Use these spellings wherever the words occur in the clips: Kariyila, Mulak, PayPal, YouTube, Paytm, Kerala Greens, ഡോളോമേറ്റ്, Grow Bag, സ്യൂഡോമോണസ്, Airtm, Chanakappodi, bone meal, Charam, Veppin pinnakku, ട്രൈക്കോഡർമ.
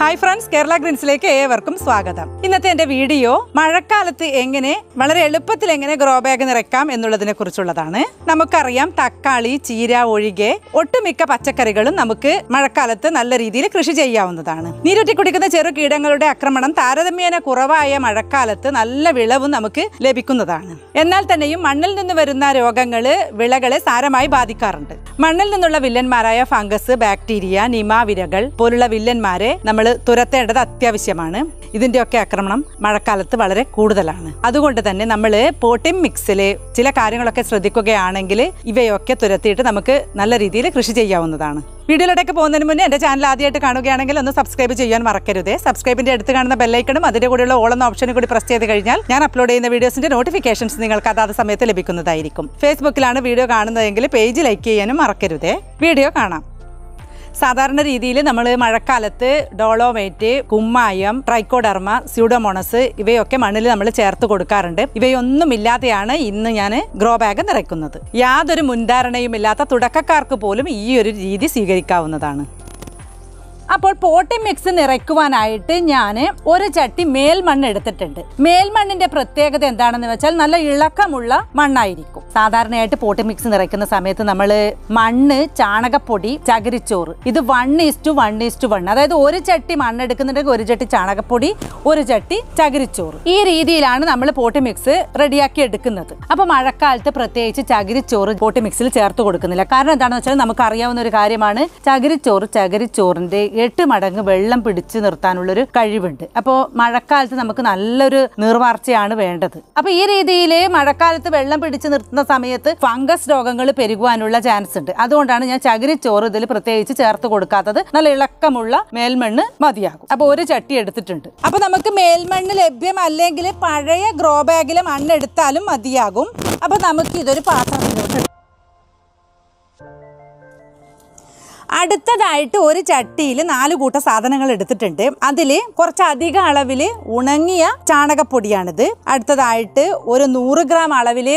Hi friends, Kerala Greens like everyone welcome. In this video, മഴക്കാലത്ത് എങ്ങനെ വളരെ എളുപ്പത്തിൽ എങ്ങനെ ഗ്രോ ബാഗ് നിറയ്ക്കാം എന്നുള്ളതിനെ കുറിച്ചുള്ളതാണ്. നമുക്കറിയാം തക്കാളി, ചീര ഒഴികെ ഒട്ടുമിക്ക പച്ചക്കറികളും നമുക്ക് മഴക്കാലത്ത് നല്ല രീതിയിൽ കൃഷി ചെയ്യാവുന്നതാണ്. നീരൊറ്റി കുടിക്കുന്ന ചെറു കീടങ്ങളുടെ ആക്രമണം താരതമ്യേന കുറവായ മഴക്കാലത്ത് നല്ല വിളവ് നമുക്ക് ലഭിക്കുന്നതാണ്. എന്നാൽ തന്നെയും മണ്ണിൽ നിന്ന് വരുന്ന രോഗങ്ങൾ വിളകളെ സാരമായി ബാധിക്കാറുണ്ട്. മണ്ണിൽ നിന്നുള്ള വില്ലന്മാരായ ഫംഗസ്, ബാക്ടീരിയ, നിമാവിരകൾ പോലുള്ള വില്ലന്മാരെ നമ്മൾ തുരത്തേണ്ടത് അത്യാവശ്യമാണ്. ഇതിൻ്റെയൊക്കെ ആക്രമണം മഴക്കാലത്ത് വളരെ കൂടുതലാണ്. അതുകൊണ്ട് തന്നെ നമ്മൾ പോട്ടിംഗ് മിക്സിൽ ചില കാര്യങ്ങളൊക്കെ ശ്രദ്ധിക്കുകയാണെങ്കിൽ ഇവയൊക്കെ തുരത്തിയിട്ട് നമുക്ക് നല്ല രീതിയിൽ കൃഷി ചെയ്യാവുന്നതാണ്. വീഡിയോയിലേക്ക് പോകുന്നതിന് മുന്നേ എൻ്റെ ചാനൽ ആദ്യമായിട്ട് കാണുകയാണെങ്കിൽ ഒന്ന് സബ്സ്ക്രൈബ് ചെയ്യാൻ മറക്കരുത്. സബ്സ്ക്രൈബിൻ്റെ അടുത്ത് കാണുന്ന ബെല്ലൈക്കണും അതിൻ്റെ കൂടെയുള്ള ഓൾ എന്ന ഓപ്ഷനും കൂടി പ്രസ് ചെയ്ത് കഴിഞ്ഞാൽ ഞാൻ അപ്ലോഡ് ചെയ്യുന്ന വീഡിയോസിൻ്റെ നോട്ടിഫിക്കേഷൻസ് നിങ്ങൾക്ക് അതാത് സമയത്ത് ലഭിക്കുന്നതായിരിക്കും. ഫേസ്ബുക്കിലാണ് വീഡിയോ കാണുന്നതെങ്കിൽ പേജ് ലൈക്ക് ചെയ്യാനും മറക്കരുത്. വീഡിയോ കാണാം. സാധാരണ രീതിയിൽ നമ്മൾ മഴക്കാലത്ത് ഡോളോമേറ്റ്, കുമ്മായം, ട്രൈക്കോഡർമ, സ്യൂഡോമോണസ് ഇവയൊക്കെ മണ്ണിൽ നമ്മൾ ചേർത്ത് കൊടുക്കാറുണ്ട്. ഇവയൊന്നും ഇല്ലാതെയാണ് ഇന്ന് ഞാൻ ഗ്രോ ബാഗ് നിറയ്ക്കുന്നത്. യാതൊരു മുൻധാരണയും ഇല്ലാത്ത തുടക്കക്കാർക്ക് പോലും ഈ ഒരു രീതി സ്വീകരിക്കാവുന്നതാണ്. അപ്പോൾ പോട്ടിംഗ് മിക്സ് നിറയ്ക്കുവാനായിട്ട് ഞാൻ ഒരു ചട്ടി മേൽമണ്ണ് എടുത്തിട്ടുണ്ട്. മേൽമണ്ണിന്റെ പ്രത്യേകത എന്താണെന്ന് വെച്ചാൽ നല്ല ഇളക്കമുള്ള മണ്ണായിരിക്കും. സാധാരണയായിട്ട് പോട്ടിംഗ് മിക്സ് നിറയ്ക്കുന്ന സമയത്ത് നമ്മൾ മണ്ണ്, ചാണകപ്പൊടി, ചകിരിച്ചോറ് ഇത് 1:1:1, അതായത് ഒരു ചട്ടി മണ്ണ് എടുക്കുന്നുണ്ടെങ്കിൽ ഒരു ചട്ടി ചാണകപ്പൊടി, ഒരു ചട്ടി ചകിരിച്ചോറ്, ഈ രീതിയിലാണ് നമ്മൾ പോട്ടിംഗ് മിക്സ് റെഡിയാക്കി എടുക്കുന്നത്. അപ്പോൾ മഴക്കാലത്ത് പ്രത്യേകിച്ച് ചകിരിച്ചോറ് പോട്ടിംഗ് മിക്സിൽ ചേർത്ത് കൊടുക്കുന്നില്ല. കാരണം എന്താണെന്ന് വെച്ചാൽ നമുക്ക് അറിയാവുന്ന ഒരു കാര്യമാണ്, ചകിരിച്ചോറിന്റെ 8 മടങ്ങ് വെള്ളം പിടിച്ചു നിർത്താനുള്ളൊരു കഴിവുണ്ട്. അപ്പോൾ മഴക്കാലത്ത് നമുക്ക് നല്ലൊരു നീർവാർച്ചയാണ് വേണ്ടത്. അപ്പോൾ ഈ രീതിയിൽ മഴക്കാലത്ത് വെള്ളം പിടിച്ചു നിർത്തുന്ന സമയത്ത് ഫംഗസ് രോഗങ്ങൾ പെരുകുവാനുള്ള ചാൻസ് ഉണ്ട്. അതുകൊണ്ടാണ് ഞാൻ ചകിരിച്ചോറ് ഇതിൽ പ്രത്യേകിച്ച് ചേർത്ത് കൊടുക്കാത്തത്. നല്ല ഇളക്കമുള്ള മേൽമണ്ണ് മതിയാകും. അപ്പോൾ ഒരു ചട്ടി എടുത്തിട്ടുണ്ട്. അപ്പോൾ നമുക്ക് മേൽമണ്ണ് ലഭ്യമല്ലെങ്കിൽ പഴയ ഗ്രോ ബാഗിലെ മണ്ണെടുത്താലും മതിയാകും. അപ്പോൾ നമുക്ക് ഇതൊരു പാത്രത്തിലോട്ട്. അടുത്തതായിട്ട് ഒരു ചട്ടിയിൽ 4 കൂട്ടം സാധനങ്ങൾ എടുത്തിട്ടുണ്ട്. അതിൽ കുറച്ചധികം അളവിൽ ഉണങ്ങിയ ചാണകപ്പൊടിയാണിത്. അടുത്തതായിട്ട് ഒരു 100 ഗ്രാം അളവിൽ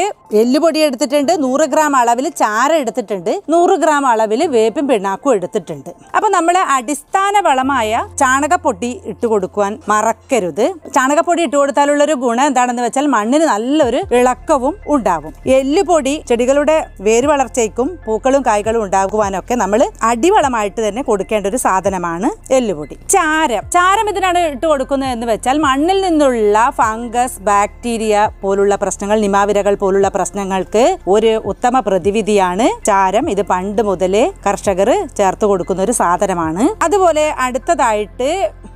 എല്ലുപൊടി എടുത്തിട്ടുണ്ട്, 100 ഗ്രാം അളവിൽ ചാര എടുത്തിട്ടുണ്ട്, 100 ഗ്രാം അളവിൽ വേപ്പും പിണ്ണാക്കും എടുത്തിട്ടുണ്ട്. അപ്പോൾ നമ്മൾ അടിസ്ഥാന വളമായ ചാണകപ്പൊടി ഇട്ട് കൊടുക്കുവാൻ മറക്കരുത്. ചാണകപ്പൊടി ഇട്ട് കൊടുത്താലുള്ളൊരു ഗുണം എന്താണെന്ന് വെച്ചാൽ മണ്ണിന് നല്ലൊരു ഇളക്കവും ഉണ്ടാവും. എല്ലുപൊടി ചെടികളുടെ വേര് വളർച്ചയ്ക്കും പൂക്കളും കായ്കളും ഉണ്ടാകുവാനൊക്കെ നമ്മൾ അടിവളമായിട്ട് തന്നെ കൊടുക്കേണ്ട ഒരു സാധനമാണ് എല്ലുപൊടി. ചാരം ഇതിനാണ് ഇട്ട് കൊടുക്കുന്നത് എന്ന് വെച്ചാൽ മണ്ണിൽ നിന്നുള്ള ഫംഗസ്, ബാക്ടീരിയ പോലുള്ള പ്രശ്നങ്ങൾ, നിമാവിരകൾ പോലുള്ള പ്രശ്നങ്ങൾക്ക് ഒരു ഉത്തമ പ്രതിവിധിയാണ് ചാരം. ഇത് പണ്ട് മുതലേ കർഷകർ ചേർത്ത് കൊടുക്കുന്ന ഒരു സാധനമാണ്. അതുപോലെ അടുത്തതായിട്ട്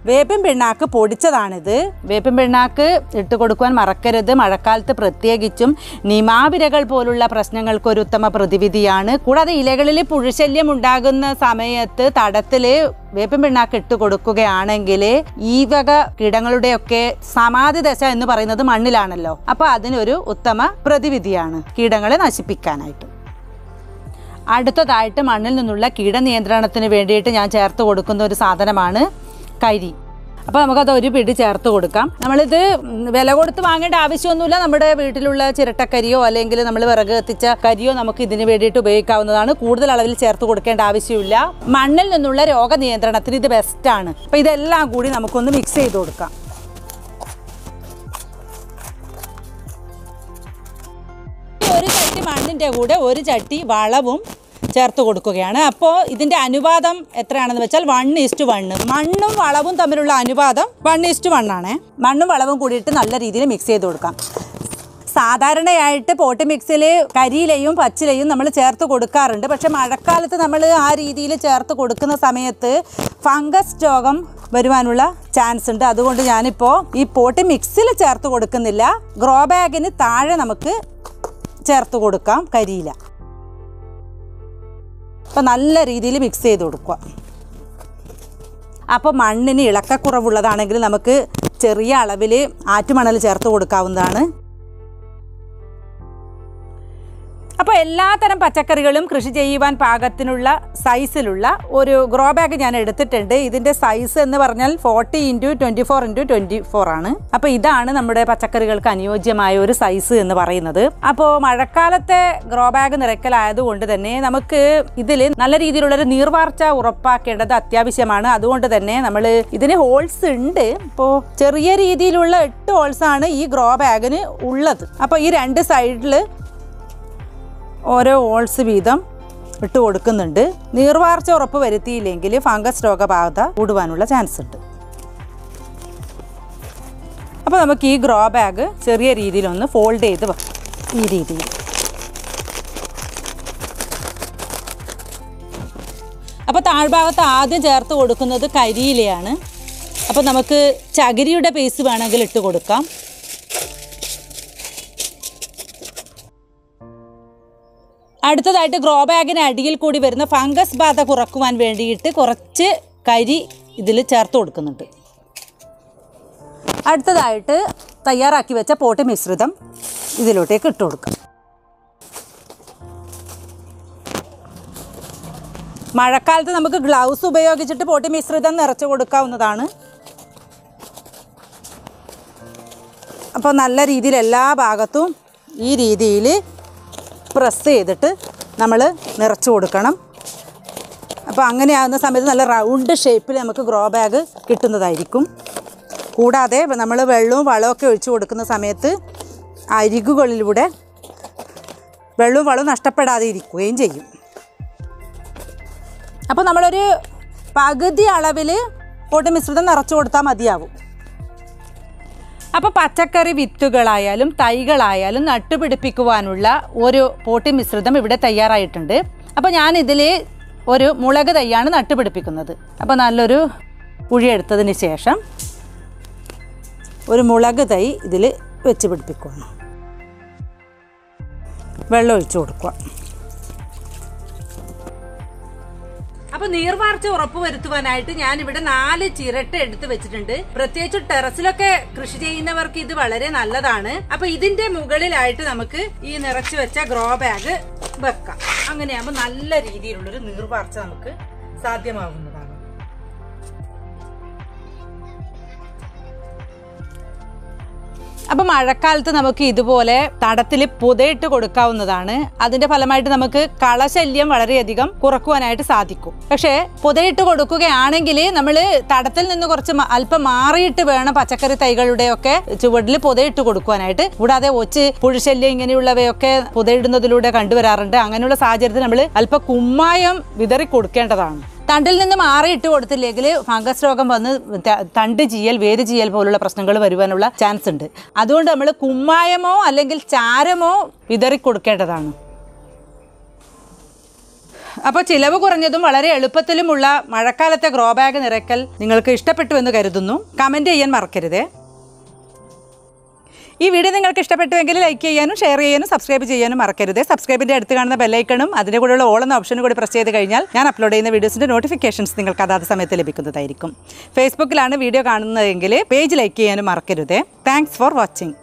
വേപ്പിൻ പിണ്ണാക്ക് പൊടിച്ചതാണിത്. വേപ്പിൻ പിണ്ണാക്ക് ഇട്ട് കൊടുക്കുവാൻ മറക്കരുത്. മഴക്കാലത്ത് പ്രത്യേകിച്ചും നിമാവിരകൾ പോലുള്ള പ്രശ്നങ്ങൾക്ക് ഒരു ഉത്തമ പ്രതിവിധിയാണ്. കൂടാതെ ഇലകളിൽ പുഴുശല്യം ഉണ്ടാകുന്ന സമയത്ത് തടത്തിൽ വേപ്പിൻ പിണ്ണാക്ക് ഇട്ട് കൊടുക്കുകയാണെങ്കിൽ ഈ വക കീടങ്ങളുടെയൊക്കെ സമാധി ദശ എന്ന് പറയുന്നത് മണ്ണിലാണല്ലോ. അപ്പോൾ അതിനൊരു ഉത്തമ പ്രതിവിധിയാണ് കീടങ്ങളെ നശിപ്പിക്കാനായിട്ട്. അടുത്തതായിട്ട് മണ്ണിൽ നിന്നുള്ള കീടനിയന്ത്രണത്തിന് വേണ്ടിയിട്ട് ഞാൻ ചേർത്ത് കൊടുക്കുന്ന ഒരു സാധനമാണ് കരി. അപ്പോൾ നമുക്കത് ഒരു പിടി ചേർത്ത് കൊടുക്കാം. നമ്മളിത് വില കൊടുത്ത് വാങ്ങേണ്ട ആവശ്യമൊന്നുമില്ല. നമ്മുടെ വീട്ടിലുള്ള ചിരട്ടക്കരിയോ അല്ലെങ്കിൽ നമ്മൾ വിറക് കത്തിച്ച കരിയോ നമുക്ക് ഇതിന് വേണ്ടിയിട്ട് ഉപയോഗിക്കാവുന്നതാണ്. കൂടുതൽ അളവിൽ ചേർത്ത് കൊടുക്കേണ്ട ആവശ്യമില്ല. മണ്ണിൽ നിന്നുള്ള രോഗനിയന്ത്രണത്തിന് ഇത് ബെസ്റ്റാണ്. അപ്പോൾ ഇതെല്ലാം കൂടി നമുക്കൊന്ന് മിക്സ് ചെയ്ത് കൊടുക്കാം. ഒരു ചട്ടി മണ്ണിൻ്റെ കൂടെ ഒരു ചട്ടി വളവും ചേർത്ത് കൊടുക്കുകയാണ്. അപ്പോൾ ഇതിൻ്റെ അനുപാതം എത്രയാണെന്ന് വെച്ചാൽ 1:1. മണ്ണും വളവും തമ്മിലുള്ള അനുപാതം 1:1 ആണ്. മണ്ണും വളവും കൂടിയിട്ട് നല്ല രീതിയിൽ മിക്സ് ചെയ്ത് കൊടുക്കാം. സാധാരണയായിട്ട് പോട്ട് മിക്സിൽ കരിയിലയും പച്ചിലയും നമ്മൾ ചേർത്ത് കൊടുക്കാറുണ്ട്. പക്ഷെ മഴക്കാലത്ത് നമ്മൾ ആ രീതിയിൽ ചേർത്ത് കൊടുക്കുന്ന സമയത്ത് ഫംഗസ് രോഗം വരുവാനുള്ള ചാൻസ് ഉണ്ട്. അതുകൊണ്ട് ഞാനിപ്പോൾ ഈ പോട്ട് മിക്സിൽ ചേർത്ത് കൊടുക്കുന്നില്ല. ഗ്രോ ബാഗിന് താഴെ നമുക്ക് ചേർത്ത് കൊടുക്കാം കരിയില. അപ്പോൾ നല്ല രീതിയിൽ മിക്സ് ചെയ്ത് കൊടുക്കുക. അപ്പോൾ മണ്ണിന് ഇളക്കക്കുറവുള്ളതാണെങ്കിൽ നമുക്ക് ചെറിയ അളവിൽ ആറ്റുമണൽ ചേർത്ത് കൊടുക്കാവുന്നതാണ്. അപ്പോൾ എല്ലാത്തരം പച്ചക്കറികളും കൃഷി ചെയ്യുവാൻ പാകത്തിനുള്ള സൈസിലുള്ള ഒരു ഗ്രോ ബാഗ് ഞാൻ എടുത്തിട്ടുണ്ട്. ഇതിൻ്റെ സൈസ് എന്ന് പറഞ്ഞാൽ 40x24x24 ആണ്. അപ്പോൾ ഇതാണ് നമ്മുടെ പച്ചക്കറികൾക്ക് അനുയോജ്യമായ ഒരു സൈസ് എന്ന് പറയുന്നത്. അപ്പോൾ മഴക്കാലത്തെ ഗ്രോ ബാഗ് നിറയ്ക്കലായതുകൊണ്ട് തന്നെ നമുക്ക് ഇതിൽ നല്ല രീതിയിലുള്ളൊരു നീർവാർച്ച ഉറപ്പാക്കേണ്ടത് അത്യാവശ്യമാണ്. അതുകൊണ്ട് തന്നെ നമ്മൾ ഇതിന് ഹോൾസ് ഉണ്ട്. അപ്പോൾ ചെറിയ രീതിയിലുള്ള 8 ഹോൾസാണ് ഈ ഗ്രോ ബാഗിന് ഉള്ളത്. അപ്പോൾ ഈ 2 സൈഡിൽ ഓരോ ഓൾസ് വീതം ഇട്ട് കൊടുക്കുന്നുണ്ട്. നീർവാർച്ച ഉറപ്പ് വരുത്തിയില്ലെങ്കിൽ ഫംഗസ് രോഗബാധ കൂടുവാനുള്ള ചാൻസ് ഉണ്ട്. അപ്പോൾ നമുക്ക് ഈ ഗ്രോ ബാഗ് ചെറിയ രീതിയിലൊന്ന് ഫോൾഡ് ചെയ്ത് വെക്കാം. ഈ രീതിയിൽ. അപ്പോൾ താഴ്ഭാഗത്ത് ആദ്യം ചേർത്ത് കൊടുക്കുന്നത് കരിയിലയാണ്. അപ്പോൾ നമുക്ക് ചകിരിയുടെ പേസ് വേണമെങ്കിൽ ഇട്ട് കൊടുക്കാം. അടുത്തതായിട്ട് ഗ്രോ ബാഗിന് അടിയിൽ കൂടി വരുന്ന ഫംഗസ് ബാധ കുറയ്ക്കുവാൻ വേണ്ടിയിട്ട് കുറച്ച് കരി ഇതിൽ ചേർത്ത് കൊടുക്കുന്നുണ്ട്. അടുത്തതായിട്ട് തയ്യാറാക്കി വെച്ച പോട്ടി മിശ്രിതം ഇതിലോട്ടേക്ക് ഇട്ട് കൊടുക്കാം. മഴക്കാലത്ത് നമുക്ക് ഗ്ലൗസ് ഉപയോഗിച്ചിട്ട് പോട്ടി മിശ്രിതം നിറച്ച് കൊടുക്കാവുന്നതാണ്. അപ്പോൾ നല്ല രീതിയിൽ എല്ലാ ഭാഗത്തും ഈ രീതിയിൽ പ്രസ് ചെയ്തിട്ട് നമ്മൾ നിറച്ച് കൊടുക്കണം. അപ്പോൾ അങ്ങനെയാകുന്ന സമയത്ത് നല്ല റൗണ്ട് ഷേപ്പിൽ നമുക്ക് ഗ്രോ ബാഗ് കിട്ടുന്നതായിരിക്കും. കൂടാതെ നമ്മൾ വെള്ളവും വളമൊക്കെ ഒഴിച്ചു കൊടുക്കുന്ന സമയത്ത് അരികുകളിലൂടെ വെള്ളവും വളവും നഷ്ടപ്പെടാതെ ഇരിക്കുകയും ചെയ്യും. അപ്പോൾ നമ്മളൊരു പകുതി അളവിൽ പോട്ടി മിശ്രിതം നിറച്ച് കൊടുത്താൽ മതിയാവും. അപ്പോൾ പച്ചക്കറി വിത്തുകളായാലും തൈകളായാലും നട്ടുപിടിപ്പിക്കുവാനുള്ള ഒരു പോട്ടി മിശ്രിതം ഇവിടെ തയ്യാറായിട്ടുണ്ട്. അപ്പോൾ ഞാനിതിൽ ഒരു മുളക് തൈയാണ് നട്ടുപിടിപ്പിക്കുന്നത്. അപ്പോൾ നല്ലൊരു കുഴിയെടുത്തതിന് ശേഷം ഒരു മുളക് തൈ ഇതിൽ വെച്ച് പിടിപ്പിക്കുകയാണ്. വെള്ളം ഒഴിച്ചു കൊടുക്കുക. അപ്പോൾ നീർവാർച്ച ഉറപ്പ് വരുത്തുവാനായിട്ട് ഞാനിവിടെ 4 ചിരട്ട എടുത്ത് വെച്ചിട്ടുണ്ട്. പ്രത്യേകിച്ച് ടെറസിലൊക്കെ കൃഷി ചെയ്യുന്നവർക്ക് ഇത് വളരെ നല്ലതാണ്. അപ്പോൾ ഇതിന്റെ മുകളിലായിട്ട് നമുക്ക് ഈ നിറച്ചു വെച്ച ഗ്രോ ബാഗ് വെക്കാം. അങ്ങനെയാകുമ്പോൾ നല്ല രീതിയിലുള്ളൊരു നീർവാർച്ച നമുക്ക് സാധ്യമാകുന്നതാണ്. അപ്പോൾ മഴക്കാലത്ത് നമുക്ക് ഇതുപോലെ തടത്തിൽ പുതയിട്ട് കൊടുക്കാവുന്നതാണ്. അതിൻ്റെ ഫലമായിട്ട് നമുക്ക് കളശല്യം വളരെയധികം കുറക്കുവാനായിട്ട് സാധിക്കും. പക്ഷേ പുതയിട്ട് കൊടുക്കുകയാണെങ്കിൽ നമ്മൾ തടത്തിൽ നിന്ന് കുറച്ച് അല്പം മാറിയിട്ട് വേണം പച്ചക്കറി തൈകളുടെയൊക്കെ ചുവടിൽ പുതയിട്ട് കൊടുക്കുവാനായിട്ട്. കൂടാതെ ഒച്ച് പുഴുശല്യം ഇങ്ങനെയുള്ളവയൊക്കെ പുതയിടുന്നതിലൂടെ കണ്ടുവരാറുണ്ട്. അങ്ങനെയുള്ള സാഹചര്യത്തിൽ നമ്മൾ അല്പം കുമ്മായം വിതറി കൊടുക്കേണ്ടതാണ്. തണ്ടിൽ നിന്ന് മാറിയിട്ട് കൊടുത്തില്ലെങ്കിൽ ഫംഗസ് രോഗം വന്ന് തണ്ട് ചീയൽ വേര് ചീയൽ പോലുള്ള പ്രശ്നങ്ങൾ വരുവാനുള്ള ചാൻസ് ഉണ്ട്. അതുകൊണ്ട് നമ്മൾ കുമ്മായമോ അല്ലെങ്കിൽ ചാരമോ വിതറി കൊടുക്കേണ്ടതാണ്. അപ്പോൾ ചിലവ് കുറഞ്ഞതും വളരെ എളുപ്പത്തിലുമുള്ള മഴക്കാലത്തെ ഗ്രോ ബാഗ് നിറയ്ക്കൽ നിങ്ങൾക്ക് ഇഷ്ടപ്പെട്ടു എന്ന് കരുതുന്നു. കമൻറ്റ് ചെയ്യാൻ മറക്കരുത്. ഈ വീഡിയോ നിങ്ങൾക്ക് ഇഷ്ടപ്പെട്ടുവെങ്കിൽ ലൈക്ക് ചെയ്യാനും ഷെയർ ചെയ്യാനും സബ്സ്ക്രൈബ് ചെയ്യാനും മറക്കരുത്. സബ്സ്ക്രൈബിൻ്റെ അടുത്ത് കാണുന്ന ബെല്ലൈക്കണും അതിൻ്റെ കൂടെയുള്ള ഓൾ എന്ന ഓപ്ഷനും കൂടി പ്രസ് ചെയ്ത് കഴിഞ്ഞാൽ ഞാൻ അപ്ലോഡ് ചെയ്യുന്ന വീഡിയോസിൻ്റെ നോട്ടിഫിക്കേഷൻസ് നിങ്ങൾക്ക് അതാത് സമയത്ത് ലഭിക്കുന്നതായിരിക്കും. ഫേസ്ബുക്കിലാണ് വീഡിയോ കാണുന്നതെങ്കിൽ പേജ് ലൈക്ക് ചെയ്യാനും മറക്കരുത്. Thanks for watching.